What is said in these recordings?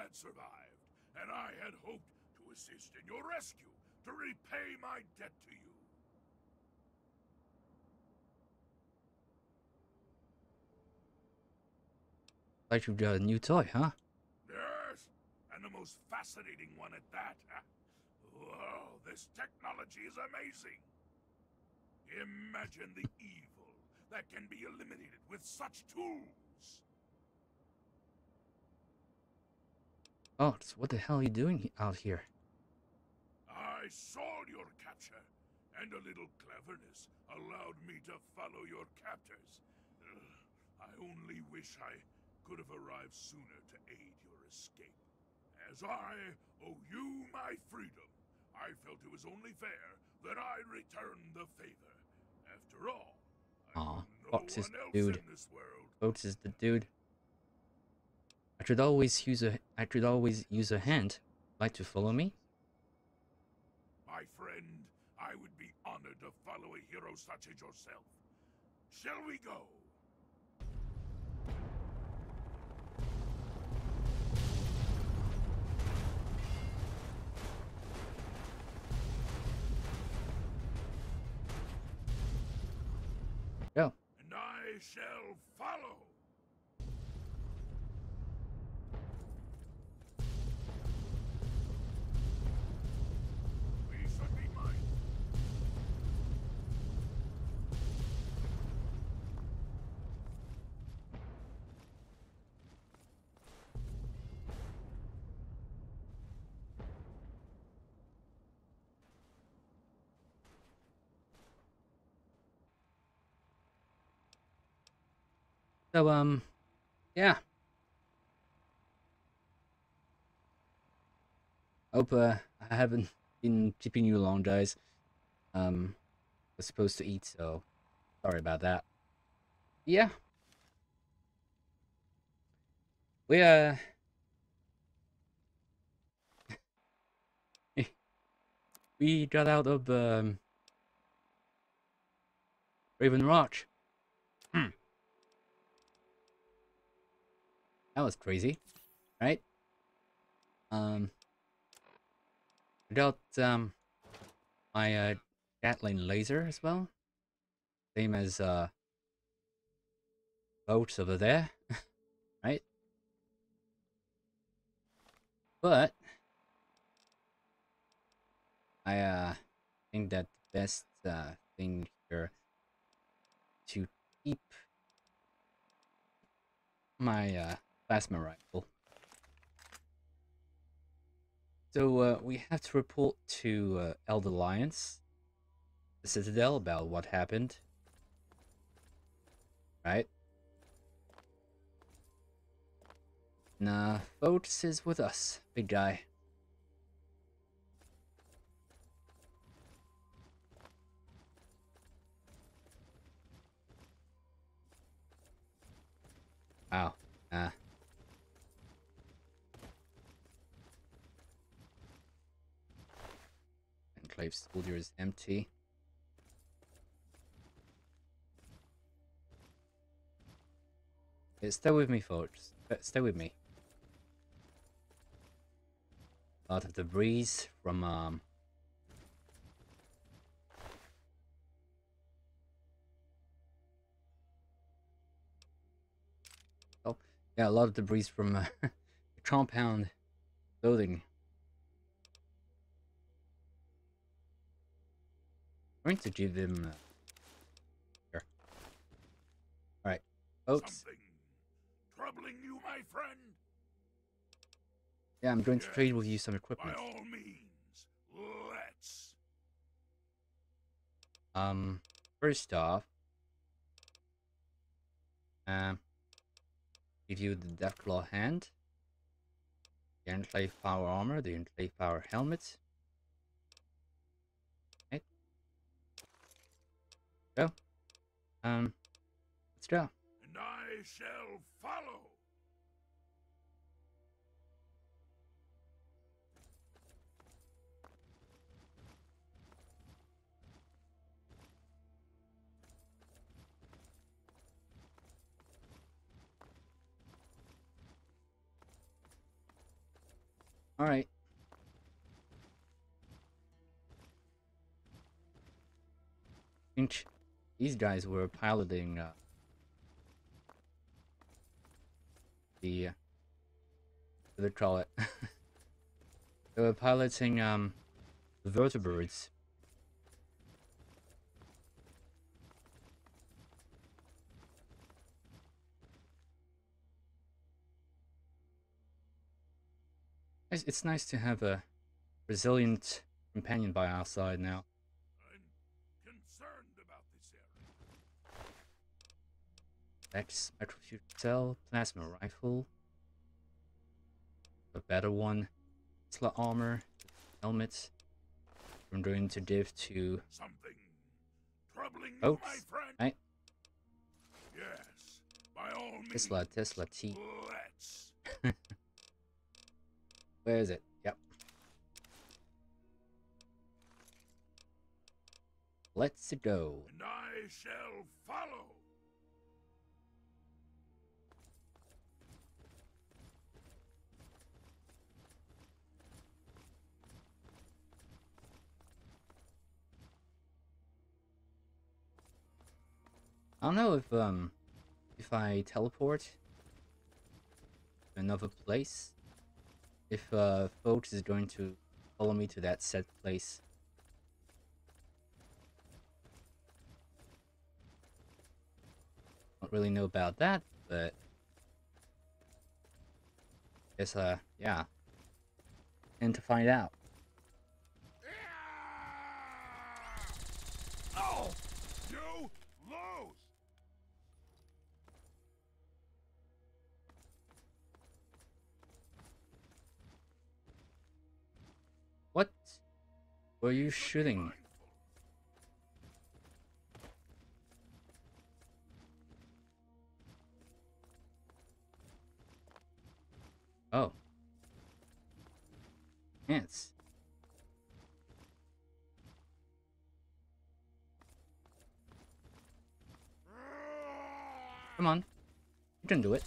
had survived, and I had hoped to assist in your rescue, to repay my debt to you. Like you've got a new toy, huh? Yes, and the most fascinating one at that. Whoa, this technology is amazing. Imagine the evil that can be eliminated with such tools. Oh, so what the hell are you doing out here? I saw your capture, and a little cleverness allowed me to follow your captors. I only wish I could have arrived sooner to aid your escape. As I owe you my freedom, I felt it was only fair that I return the favor. After all, I Fawkes is the dude. I should always use a hand. Like to follow me? My friend, I would be honored to follow a hero such as yourself. Shall we go? Go. And I shall follow. So, yeah. Hope I haven't been keeping you long, guys. I was supposed to eat, so sorry about that. Yeah. We, we got out of, Raven Rock. That was crazy, right? I got my Gatling laser as well, same as boats over there, right? But I think that the best thing here to keep my Plasma rifle. So we have to report to Elder Lyons, the Citadel, about what happened. Right? Nah, Fawkes is with us, big guy. Wow. Enclave soldier is empty. Yeah, stay with me, Fawkes. Stay with me. A lot of debris from yeah, a lot of debris from the compound building. I'm going to give them here. All right, Fawkes. Something troubling you, my friend? Yeah, I'm going to trade with you some equipment. By all means, let's. First off, give you the Deathclaw hand, the Enclave Power Armor, the Enclave Power Helmet. Okay. Go. Let's go. And I shall follow. Alright. These guys were piloting the what do they call it? They were piloting the vertibirds. It's nice to have a resilient companion by our side now. I'm concerned about this area. X, microfuge cell, plasma rifle. A better one. Tesla armor, helmet. I'm going to give to something troubling you, my friend. Right? Yes, by all means. Tesla T. Where is it? Yep. Let's go. And I shall follow. I don't know if I teleport to another place, if Fawkes is going to follow me to that said place. Don't really know about that, but guess yeah. And to find out. Oh, you lose. What were you shooting? Oh. Ants. Come on. You can do it.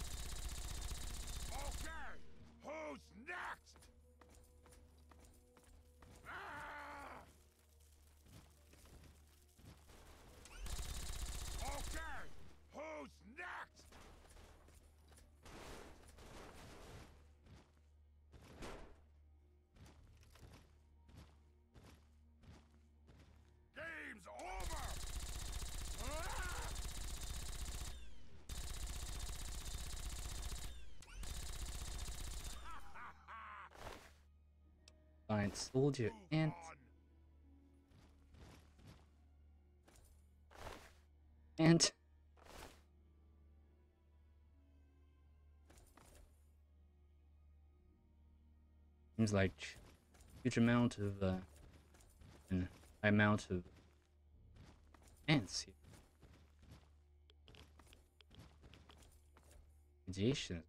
Soldier ant. Ant. Seems like huge amount of an high amount of ants here. Radiation.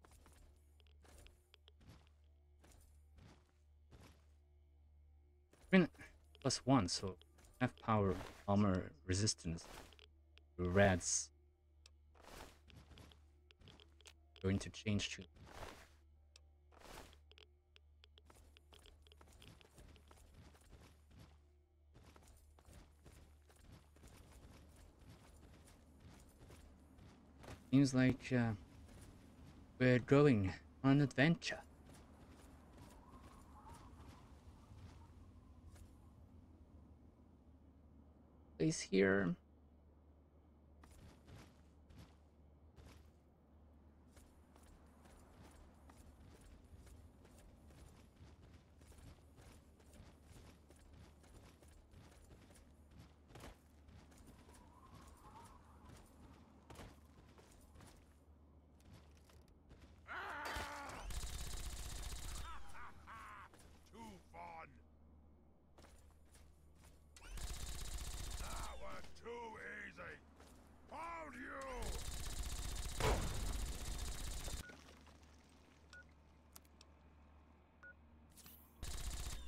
+1, so half power armor resistance to rads. Going to change to seems like we're going on an adventure. Place here.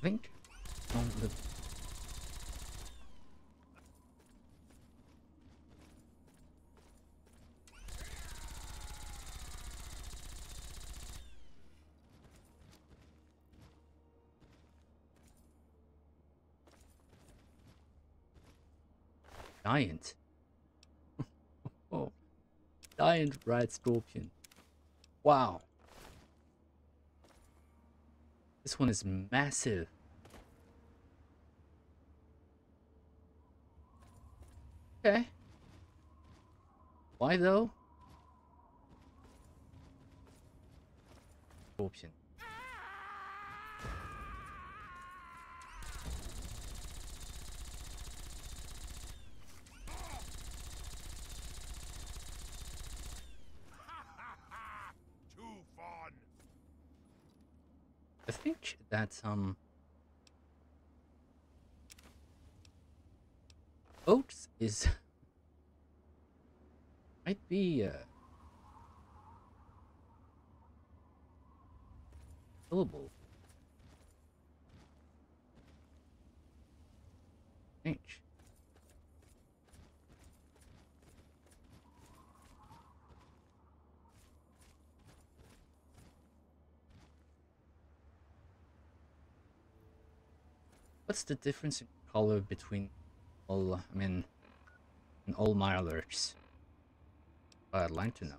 I think on the Giant. Oh, giant Radscorpion. Wow. This one is massive. Okay. Why though? Option. I think that's Oaks is might be killable. H. What's the difference in color between all, I mean, and all my alerts? I'd like to know.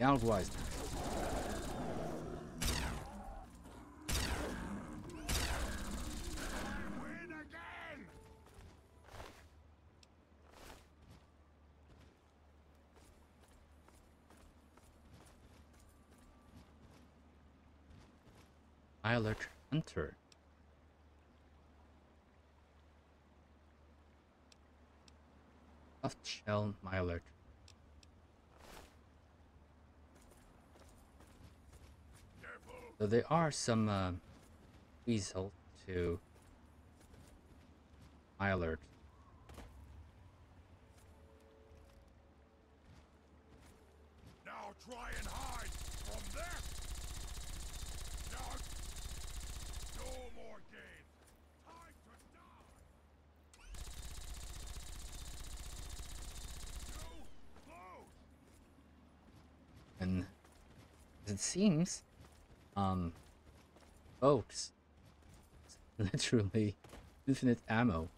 Outwise. Pilot Hunter. Soft shell Miler. So there are some weasel to my alert. Now try and hide from that. No, no more game. Time to die. No, close. And it seems. Folks, literally infinite ammo.